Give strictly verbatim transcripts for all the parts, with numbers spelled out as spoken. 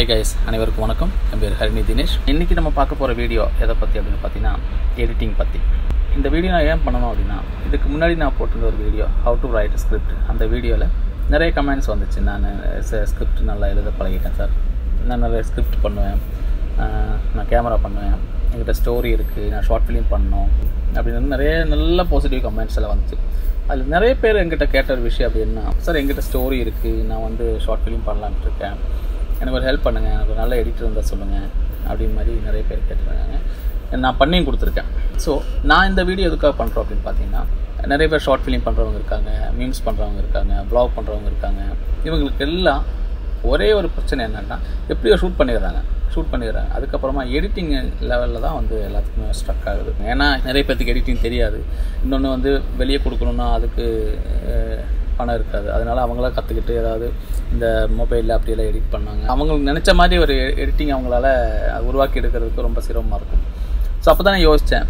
Hi guys, அனைவருக்கும் வணக்கம். நான் பேர் ஹரிணி தினேஷ். இன்னைக்கு நம்ம பார்க்க போற வீடியோ எதை பத்தி அப்படினு பாத்தீனா எடிட்டிங் பத்தி. இந்த வீடியோ நான் ஏன் பண்ணனும் அப்படினா இதுக்கு முன்னாடி நான் போட்டிருந்த ஒரு video how to write a script. அந்த வீடியோல நிறைய கமெண்ட்ஸ் வந்துச்சு. நான் ஸ்கிரிப்ட் நல்லா எழுத பழகிட்டேன் சார். நான் நிறைய ஸ்கிரிப்ட் பண்ணுவேன். நான் கேமரா பண்ணுவேன். என்கிட்ட ஸ்டோரி இருக்கு. நான் ஷார்ட் ஃபிலிம் பண்ணனும். அப்படின நிறைய நல்ல பாசிட்டிவ் கமெண்ட்ஸ் எல்லாம் வந்துச்சு. அதுல நிறைய பேர் என்கிட்ட கேட்ட ஒரு விஷயம் அப்படினா சார் என்கிட்ட ஸ்டோரி இருக்கு. நான் வந்து ஷார்ட் ஃபிலிம் பண்ணலாம்னு இருக்கேன். எனக்கு ஒரு ஹெல்ப் பண்ணுங்கள், எனக்கு ஒரு நல்ல எடிட்டர் இருந்தால் சொல்லுங்கள் அப்படின்னு மாதிரி நிறைய பேர் கேட்டுருக்காங்க. நான் பண்ணியும் கொடுத்துருக்கேன். ஸோ நான் இந்த வீடியோ எதுக்காக பண்ணுறோம் அப்படின்னு பார்த்தீங்கன்னா நிறைய பேர் ஷார்ட் ஃபிலிம் பண்ணுறவங்க இருக்காங்க, மீம்ஸ் பண்ணுறவங்க இருக்காங்க, ப்ளாக் பண்ணுறவங்க இருக்காங்க. இவங்களுக்கு எல்லாம் ஒரே ஒரு பிரச்சனை என்னென்னா எப்படியோ ஷூட் பண்ணிடுறாங்க ஷூட் பண்ணிடுறாங்க அதுக்கப்புறமா எடிட்டிங் லெவலில் தான் வந்து எல்லாத்துக்குமே ஸ்ட்ரக் ஆகுது. ஏன்னா நிறைய பேருக்கு எடிட்டிங் தெரியாது. இன்னொன்று வந்து வெளியே கொடுக்கணுன்னா அதுக்கு பணம் இருக்காது. அதனால் அவங்களாம் கற்றுக்கிட்டு ஏதாவது இந்த மொபைலில் அப்படியெல்லாம் எடிட் பண்ணாங்க. அவங்களுக்கு நினச்ச மாதிரி ஒரு எடிட்டிங் அவங்களால உருவாக்கி எடுக்கிறதுக்கு ரொம்ப சிரமமாக இருக்கும். ஸோ அப்போ தான் நான் யோசித்தேன்,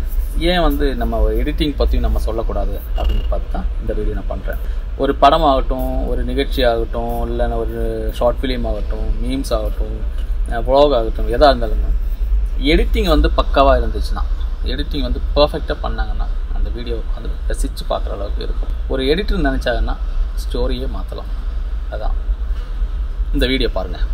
ஏன் வந்து நம்ம எடிட்டிங் பற்றியும் நம்ம சொல்லக்கூடாது அப்படின்னு பார்த்து தான் இந்த வீடியோ நான் பண்ணுறேன். ஒரு படம் ஆகட்டும், ஒரு நிகழ்ச்சி ஆகட்டும், இல்லைன்னா ஒரு ஷார்ட் ஃபிலிம் ஆகட்டும், மீம்ஸ் ஆகட்டும், ப்ளாக் ஆகட்டும், எதாக இருந்தாலும் எடிட்டிங் வந்து பக்காவாக இருந்துச்சுன்னா, எடிட்டிங் வந்து பர்ஃபெக்டாக பண்ணாங்கன்னா அந்த வீடியோ வந்து ரசித்து பார்க்குற அளவுக்கு இருக்கும். ஒரு எடிட்டர் நினச்சாங்கன்னா ஸ்டோரியே மாற்றலாம். அதான் இந்த வீடியோ பாருங்கள்.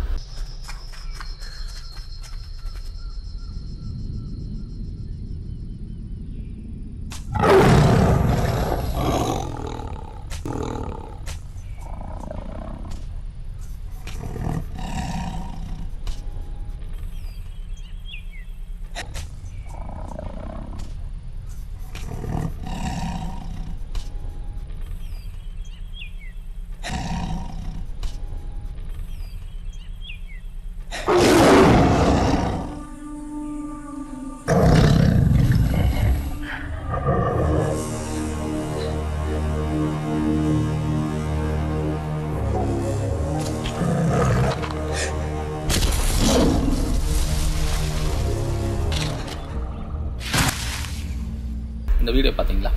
இந்த வீடியோ பார்த்தீங்களா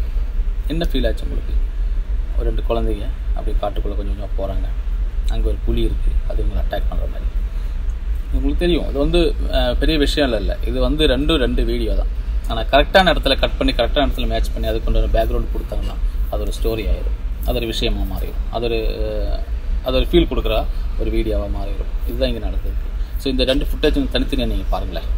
என்ன ஃபீல் ஆச்சு உங்களுக்கு? ஒரு ரெண்டு குழந்தைங்க அப்படி காட்டுக்குள்ளே கொஞ்சம் கொஞ்சம் போகிறாங்க. அங்கே ஒரு புலி இருக்குது, அது உங்களை அட்டாக் பண்ணுற மாதிரி. உங்களுக்கு தெரியும் அது வந்து பெரிய விஷயம் இல்லை இல்லை இது வந்து ரெண்டு ரெண்டு வீடியோ தான். ஆனால் கரெக்டான இடத்துல கட் பண்ணி கரெக்டான இடத்துல மேட்ச் பண்ணி அது கொண்டு ஒரு பேக்ரவுண்ட் கொடுத்தாங்கன்னா அது ஒரு ஸ்டோரி ஆகிடும், அது ஒரு விஷயமாக மாறிடும், அது ஒரு அது ஒரு ஃபீல் கொடுக்குற ஒரு வீடியோவாக மாறிடும். இதுதான் இங்கே நடக்குது. ஸோ இந்த ரெண்டு ஃபுட்டேஜ் தனித்தனியாக நீங்கள் பாருங்களேன்.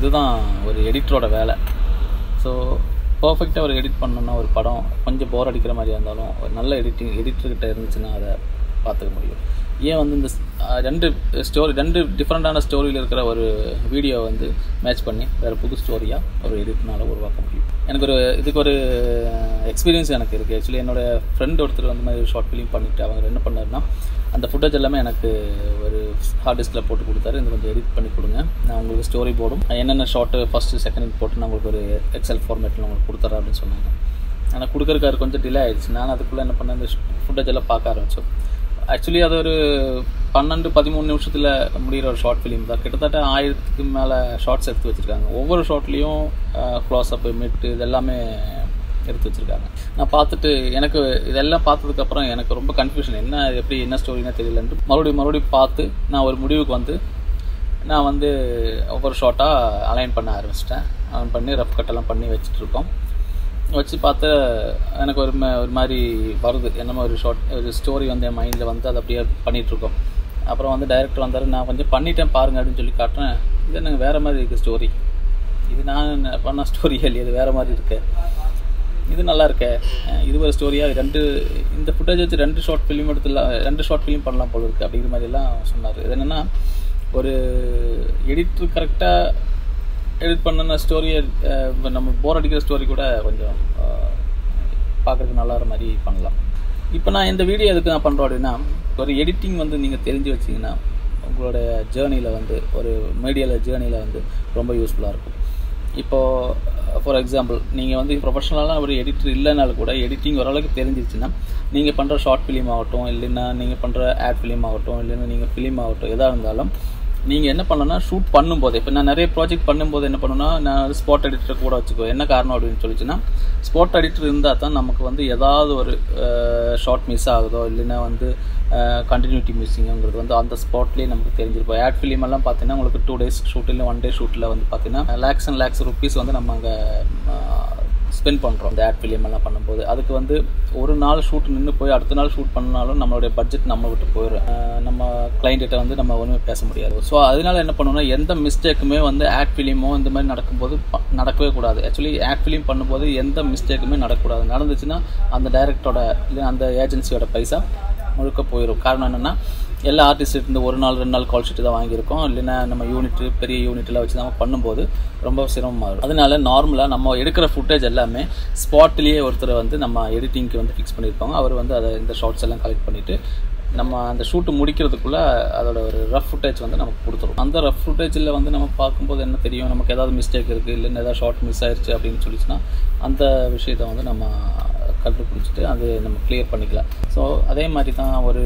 இதுதான் ஒரு எடிட்டரோட வேலை. ஸோ பர்ஃபெக்டாக ஒரு எடிட் பண்ணணுன்னா ஒரு படம் கொஞ்சம் போர் அடிக்கிற மாதிரி இருந்தாலும் ஒரு நல்ல எடிட்டிங் எடிட்டர்கிட்ட இருந்துச்சுன்னா அதை பார்த்துக்க முடியும். ஏன் வந்து இந்த ரெண்டு ஸ்டோரி ரெண்டு டிஃப்ரெண்ட்டான ஸ்டோரியில் இருக்கிற ஒரு வீடியோ வந்து மேட்ச் பண்ணி வேறு புது ஸ்டோரியாக ஒரு எடிட்னால உருவாக்க முடியும். எனக்கு ஒரு இதுக்கு ஒரு எக்ஸ்பீரியன்ஸ் எனக்கு இருக்குது. ஆக்சுவலி என்னோடய ஃப்ரெண்ட் ஒருத்தர் வந்து மாதிரி ஷார்ட் ஃபிலிம் பண்ணிவிட்டு அவங்க என்ன பண்ணாருன்னா அந்த ஃபுட்டேஜ் எல்லாமே எனக்கு ஒரு ஹார்ட் டிஸ்கில் போட்டு கொடுத்தாரு. இது கொஞ்சம் எடிட் பண்ணி கொடுங்க, நான் உங்களுக்கு ஸ்டோரி போடும் என்னென்ன ஷார்ட்டு ஃபஸ்ட்டு செகண்ட் போட்டு நான் உங்களுக்கு ஒரு எக்ஸல் ஃபார்மேட்டில் உங்களுக்கு கொடுத்துறேன் அப்படின்னு சொன்னாங்க. ஆனால் கொடுக்குறக்காரு கொஞ்சம் டிலே ஆகிடுச்சு. நான் அதுக்குள்ளே என்ன பண்ணேன், அந்த ஃபுட்டேஜ் எல்லாம் பார்க்க ஆரம்பித்தோம். ஆக்சுவலி அது ஒரு பன்னெண்டு பதிமூணு நிமிஷத்தில் முடிகிற ஒரு ஷார்ட் ஃபிலிம் தான். கிட்டத்தட்ட ஆயிரத்துக்கு மேலே ஷார்ட்ஸ் எடுத்து வச்சுருக்காங்க. ஒவ்வொரு ஷார்ட்லேயும் க்ளோஸ்அப்பு மிட்டு இதெல்லாமே எடுத்து வச்சுருக்காங்க. நான் பார்த்துட்டு எனக்கு இதெல்லாம் பார்த்ததுக்கப்புறம் எனக்கு ரொம்ப கன்ஃபியூஷன், என்ன எப்படி என்ன ஸ்டோரினா தெரியலன்ட்டு மறுபடியும் மறுபடியும் பார்த்து நான் ஒரு முடிவுக்கு வந்து நான் வந்து ஒவ்வொரு ஷார்ட்டாக அலைன் பண்ண ஆரம்பிச்சிட்டேன். அலைன் பண்ணி ரஃப் கட்டெல்லாம் பண்ணி வச்சுட்ருக்கோம். வச்சு பார்த்து எனக்கு ஒரு ஒரு மாதிரி வருது, என்னமோ ஒரு ஷார்ட் ஒரு ஸ்டோரி வந்து என் மைண்டில் வந்து அதை அப்படியே பண்ணிகிட்ருக்கோம். அப்புறம் வந்து டைரக்டர் வந்தார், நான் கொஞ்சம் பண்ணிட்டேன் பாருங்க அப்படின்னு சொல்லி காட்டுறேன். இது எனக்கு வேறு மாதிரி இருக்குது ஸ்டோரி, இது நான் பண்ண ஸ்டோரி இல்லையே, இது வேறு மாதிரி இருக்குது, இது நல்லா இருக்கே, இது ஒரு ஸ்டோரியாக ரெண்டு இந்த ஃபுட்டேஜ் வச்சு ரெண்டு ஷார்ட் ஃபிலிம் எடுத்துலாம் ரெண்டு ஷார்ட் ஃபிலிம் பண்ணலாம் போல இருக்குது அப்படிங்கிற மாதிரிலாம் சொன்னார். இது என்னென்னா ஒரு எடிட்டர் கரெக்டாக எடிட் பண்ண ஸ்டோரியை நம்ம போர் அடிக்கிற ஸ்டோரி கூட கொஞ்சம் பார்க்குறதுக்கு நல்லா இருக்கிற மாதிரி பண்ணலாம். இப்போ நான் இந்த வீடியோ எதுக்கு நான் பண்ணுறோம் அப்படின்னா, ஒரு எடிட்டிங் வந்து நீங்கள் தெரிஞ்சு வச்சிங்கன்னா உங்களோட ஜேர்னியில் வந்து ஒரு மீடியாவில் ஜேர்னியில் வந்து ரொம்ப யூஸ்ஃபுல்லாக இருக்கும். இப்போது ஃபார் எக்ஸாம்பிள் நீங்கள் வந்து ப்ரொஃபஷனலாக ஒரு எடிட்டர் இல்லைனாலும் கூட எடிட்டிங் ஓரளவுக்கு தெரிஞ்சிருச்சுன்னா நீங்கள் பண்ணுற ஷார்ட் ஃபிலிம் ஆகட்டும், இல்லைன்னா நீங்கள் பண்ணுற ஆட் ஃபிலிம் ஆகட்டும், இல்லைன்னா நீங்கள் ஃபிலிம் ஆகட்டும், எதாக இருந்தாலும் நீங்கள் என்ன பண்ணணும்னா ஷூட் பண்ணும்போது, இப்போ நான் நிறைய ப்ராஜெக்ட் பண்ணும்போது என்ன பண்ணுன்னா நான் ஸ்பாட் எடிட்டரை கூட வச்சுக்கோ. என்ன காரணம் அப்படின்னு சொல்லிச்சுன்னா ஸ்பாட் எடிட்டர் இருந்தால் தான் நமக்கு வந்து ஏதாவது ஒரு ஷார்ட் மிஸ் ஆகுதோ இல்லைன்னா வந்து கண்டினியூட்டி மிஸ்ஸிங்கிறது வந்து அந்த ஸ்பாட்லேயே நமக்கு தெரிஞ்சிருப்போம். ஆட் ஃபிலிம் எல்லாம் பார்த்தீங்கன்னா உங்களுக்கு டூ டேஸ் ஷூட் இல்லை ஒன் டே ஷூட்டில் வந்து பார்த்தீங்கன்னா லேக்ஸ் அண்ட் லேக்ஸ் ருப்பீஸ் வந்து நம்ம அங்கே ஸ்பெண்ட் பண்ணுறோம் இந்த ஆட் ஃபிலிம் எல்லாம் பண்ணும்போது. அதுக்கு வந்து ஒரு நாள் ஷூட் நின்று போய் அடுத்த நாள் ஷூட் பண்ணாலும் நம்மளுடைய பட்ஜெட் நம்ம விட்டு போயிடும், நம்ம கிளைண்ட்டிட்ட வந்து நம்ம ஒன்றுமே பேச முடியாது. ஸோ அதனால என்ன பண்ணணும்னா எந்த மிஸ்டேக்குமே வந்து ஆட் ஃபிலிமோ இந்த மாதிரி நடக்கும்போது நடக்கவே கூடாது. ஆக்சுவலி ஆட் ஃபிலிம் பண்ணும்போது எந்த மிஸ்டேக்குமே நடக்கக்கூடாது. நடந்துச்சுன்னா அந்த டைரக்டரோட இல்லை அந்த ஏஜென்சியோட பைசா முழுக்க போயிடும். காரணம் என்னென்னா எல்லா ஆர்டிஸ்ட்லேருந்து ஒரு நாள் ரெண்டு நாள் கால் ஷீட்டு தான் வாங்கியிருக்கோம், இல்லைன்னா நம்ம யூனிட்டு பெரிய யூனிட்டில் வச்சு நம்ம பண்ணும்போது ரொம்ப சிரமமாக இருக்கும். அதனால நார்மலாக நம்ம எடுக்கிற ஃபுட்டேஜ் எல்லாமே ஸ்பாட்லேயே ஒருத்தரை வந்து நம்ம எடிட்டிங்க்கு வந்து ஃபிக்ஸ் பண்ணியிருப்பாங்க. அவர் வந்து அதை இந்த ஷார்ட்ஸ் எல்லாம் கலெக்ட் பண்ணிவிட்டு நம்ம அந்த ஷூட்டு முடிக்கிறதுக்குள்ளே அதோட ஒரு ரஃப் ஃபுட்டேஜ் வந்து நமக்கு கொடுத்துரும். அந்த ரஃப் ஃபுட்டேஜில் வந்து நம்ம பார்க்கும்போது என்ன தெரியும், நமக்கு ஏதாவது மிஸ்டேக் இருக்குது இல்லைன்னா ஏதாவது ஷார்ட் மிஸ் ஆயிடுச்சு அப்படின்னு சொல்லிச்சுன்னா அந்த விஷயத்தை வந்து நம்ம கண்டுபிடிச்சிட்டு அது நம்ம கிளியர் பண்ணிக்கலாம். ஸோ அதே மாதிரி தான் ஒரு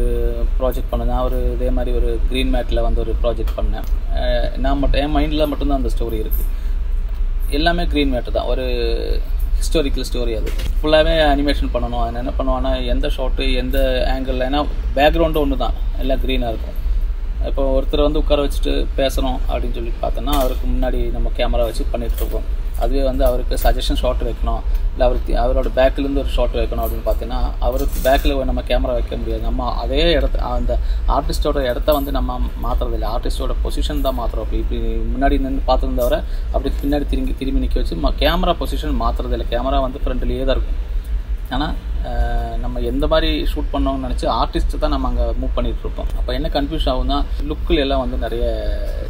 ப்ராஜெக்ட் பண்ண நான் ஒரு இதே மாதிரி ஒரு க்ரீன் மேட்டில் வந்து ஒரு ப்ராஜெக்ட் பண்ணேன். நான் மட்டும் என் மைண்டில் மட்டும்தான் அந்த ஸ்டோரி இருக்குது, எல்லாமே க்ரீன் மேட்டு தான், ஒரு ஹிஸ்டாரிக்கல் ஸ்டோரி. அது ஃபுல்லாகவே அனிமேஷன் பண்ணணும். அது என்ன பண்ணுவான்னா எந்த ஷாட்டு எந்த ஆங்கிளில், ஏன்னா பேக்ரவுண்டு ஒன்று தான் எல்லாம் க்ரீனாக இருக்கும். இப்போ ஒருத்தர் வந்து உட்கார வச்சுட்டு பேசுகிறோம் அப்படின்னு சொல்லி பார்த்தோன்னா அவருக்கு முன்னாடி நம்ம கேமரா வச்சு பண்ணிகிட்ருக்கோம். அதுவே வந்து அவருக்கு சஜஷன் ஷாட் வைக்கணும் இல்லை அவருக்கு அவரோட பேக்கிலேருந்து ஒரு ஷாட் வைக்கணும் அப்படின்னு பார்த்தீங்கன்னா அவருக்கு பேக்கில் நம்ம கேமரா வைக்க முடியாது. நம்ம அதே இடத்த அந்த ஆர்டிஸ்ட்டோட இடத்த வந்து நம்ம மாற்றுறதில்லை, ஆர்டிஸ்ட்டோட பொசிஷன் தான் மாற்றுறோம். அப்படி இப்படி முன்னாடி நின்று பார்த்துருந்தவரை அப்படி பின்னாடி திரும்பி திரும்பி நிற்க வச்சு கேமரா பொசிஷன் மாற்றுறதில்லை, கேமரா வந்து ஃப்ரெண்ட்லேயே தான் இருக்கும். ஆனால் நம்ம எந்த மாதிரி ஷூட் பண்ணோம்னு நினச்சி ஆர்டிஸ்ட்டு தான் நம்ம அங்கே மூவ் பண்ணிகிட்ருப்போம். அப்போ என்ன கன்ஃபியூஸ் ஆகும்னா லுக்கில் எல்லாம் வந்து நிறைய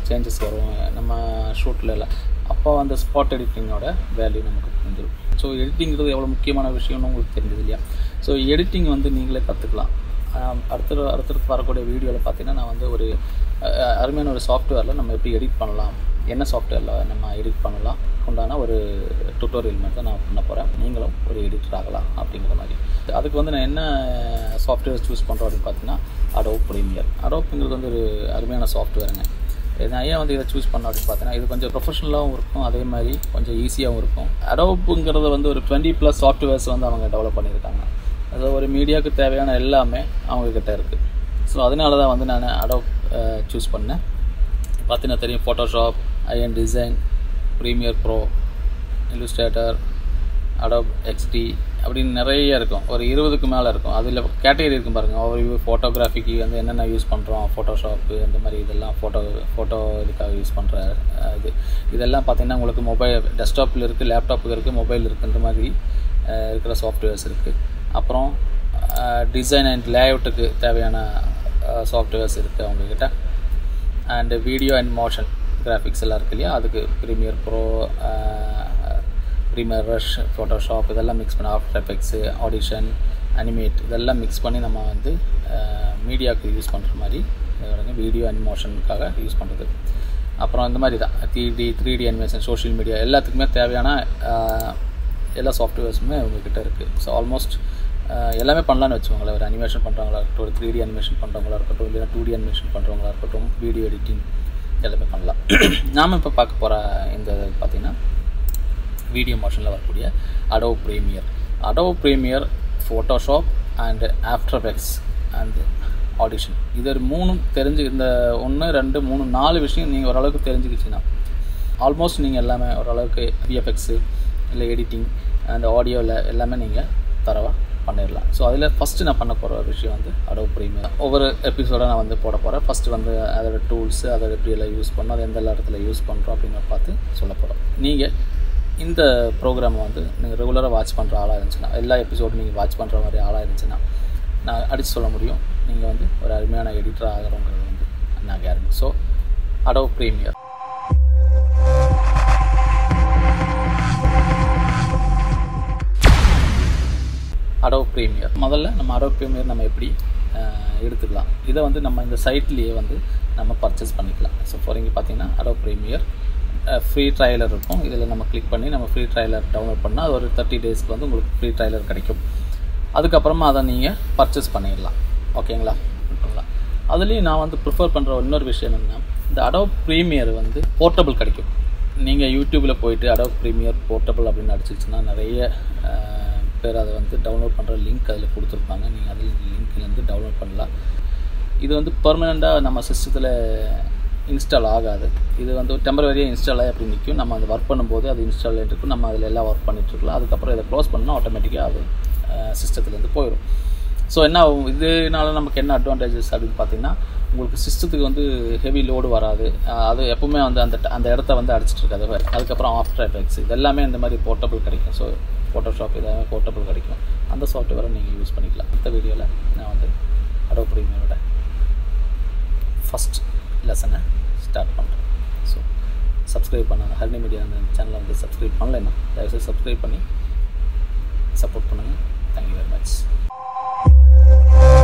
சேஞ்சஸ் வரும் நம்ம ஷூட்டில் எல்லாம். அப்போ அந்த ஸ்பாட் எடிட்டிங்கோட வேல்யூ நமக்கு தெரிஞ்சிடும். ஸோ எடிட்டிங்கிறது எவ்வளோ முக்கியமான விஷயம்னு உங்களுக்கு தெரிஞ்சது இல்லையா? ஸோ எடிட்டிங் வந்து நீங்களே கற்றுக்கலாம். அடுத்த அடுத்தடுத்து வரக்கூடிய வீடியோவில் பார்த்தீங்கன்னா நான் வந்து ஒரு அருமையான ஒரு சாஃப்ட்வேரில் நம்ம எப்படி எடிட் பண்ணலாம், என்ன சாஃப்ட்வேரில் நம்ம எடிட் பண்ணலாம் உண்டான ஒரு டுட்டோரியல் மாதிரி தான் நான் பண்ண போகிறேன். நீங்களும் ஒரு எடிட்டர் ஆகலாம் அப்படிங்கிற மாதிரி. அதுக்கு வந்து நான் என்ன சாஃப்ட்வேர் சூஸ் பண்ணுறோம் அப்படின்னு பார்த்தீங்கன்னா அடோப் ப்ரீமியர். அடோப்ங்கிறது வந்து ஒரு அருமையான சாஃப்ட்வேருங்க. நான் ஏன் வந்து இதை சூஸ் பண்ண அப்படின்னு பார்த்தீங்கன்னா இது கொஞ்சம் ப்ரொஃபஷனலாகவும் இருக்கும், அதே மாதிரி கொஞ்சம் ஈஸியாகவும் இருக்கும். அடோப்புங்கிறது வந்து ஒரு டுவெண்ட்டி ப்ளஸ் சாஃப்ட்வேர்ஸ் வந்து அவங்க டெவலப் பண்ணியிருக்காங்க. அது ஒரு மீடியாவுக்கு தேவையான எல்லாமே அவங்கக்கிட்ட இருக்குது. ஸோ அதனால தான் வந்து நான் அடோப் சூஸ் பண்ணேன். பார்த்தீங்கன்னா தெரியும், Photoshop, InDesign, Premiere Pro, Illustrator, Adobe XD அப்படின்னு நிறைய இருக்கும், ஒரு இருபதுக்கு மேலே இருக்கும். அதில் கேட்டகரி இருக்கும் பாருங்கள், ஒவ்வொரு ஃபோட்டோகிராஃபிக்கு வந்து என்னென்ன யூஸ் பண்ணுறோம், ஃபோட்டோஷாப்பு அந்த மாதிரி இதெல்லாம் ஃபோட்டோ ஃபோட்டோ இதுக்காக யூஸ் பண்ணுற இது இதெல்லாம் பார்த்திங்கன்னா உங்களுக்கு மொபைல் டெஸ்க்டாப்பில் இருக்குது, லேப்டாப்புக்கு இருக்குது, மொபைல் இருக்குது, இந்த மாதிரி இருக்கிற சாஃப்ட்வேர்ஸ் இருக்குது. அப்புறம் design and layout softwares and video and motion graphics Premiere Pro, uh, Premiere Rush, Photoshop, mix After Effects, Audition, Animate, mix panni uh, media use video and motion use three D animation, social media, uh, softwares. So almost uh, animation three D animation two D animation video editing. Now we will video motion Adobe Premiere, Adobe Premiere, Photoshop and After Effects and Audition. These are three, one, two, three, four visions. Almost you all V F X, editing and audio. So adile first na panna pora vishayam vandu Adobe Premiere over episode na vandu poda pora first vandu adha tools adha eppiyala use panna adha endha adathila use pandrom appadina paathu solla pora neenga indha program vandu neenga regular watch pandra aala irundhuchna ella episode neenga watch pandra mari aala irundhuchna na adichu solla mudiyum neenga vandu or arumiyana editor aagurunga vandu na guarantee. So Adobe Premiere Adobe Premiere. முதல்ல நம்ம Adobe Premiere நம்ம எப்படி எடுத்துக்கலாம். இத வந்து நம்ம இந்த சைட்லயே வந்து நம்ம பர்சேஸ் பண்ணிக்கலாம். சோ ஃபார் இங்க பாத்தீங்கன்னா Adobe Premiere ஃப்ரீ ட்ரைலர் இருக்கும். இதல நம்ம கிளிக் பண்ணி நம்ம ஃப்ரீ ட்ரைலர் டவுன்லோட் பண்ணா ஒரு thirty days வந்து உங்களுக்கு ஃப்ரீ ட்ரைலர் கிடைக்கும். அதுக்கு அப்புறமா அத நீங்க பர்சேஸ் பண்ணிடலாம். ஓகேங்களா? அதுலயே நான் வந்து பிரெஃபர் பண்ற இன்னொரு விஷயம் என்னன்னா இந்த Adobe Premiere வந்து போர்ட்டபிள் கிடைக்கும். நீங்க YouTubeல போயிட்டு Adobe Premiere போர்ட்டபிள் அப்படினு அடிச்சிட்டீங்கன்னா நிறைய அது வந்து டவுன்லோட் பண்ற லிங்க் அதுல கொடுத்திருப்பாங்க. நீங்க அந்த லிங்க்ல இருந்து டவுன்லோட் பண்ணலாம். இது வந்து பெர்மனண்டா நம்ம சிஸ்டத்துல இன்ஸ்டால் ஆகாது. இது வந்து டெம்பரரியா இன்ஸ்டால் ஆயி அப்படி நிக்கும். நம்ம அந்த வர்க் பண்ணும்போது அது இன்ஸ்டால் ஆயிட்டிருக்கும். நம்ம அதுல எல்லா வர்க் பண்ணிட்டு இருக்கலாம். அதுக்கு அப்புறம் இத க்ளோஸ் பண்ணா ஆட்டோமேட்டிக்கா அது சிஸ்டத்துல இருந்து போயிடும். சோ என்ன இதனால நமக்கு என்ன அட்வான்டேஜஸ் அப்படினு பாத்தீங்கன்னா உங்களுக்கு சிஸ்டத்துக்கு வந்து ஹெவி லோட் வராது. அது எப்பவுமே வந்து அந்த அந்த இடத்தை வந்து அடிச்சிட்டு இருக்காது. அதுக்கு அப்புறம் ஆஃப்டர் எஃபெக்ட்ஸ் இதெல்லாம் இந்த மாதிரி போர்ட்டபிள் கிடைக்கும். So Photoshop is a portable curriculum and the software you use the video la na vandu Adobe Premiere first lesson start panna. So subscribe pannunga Harini Media channel la subscribe pannalena please subscribe panni support pannunga. Thank you very much.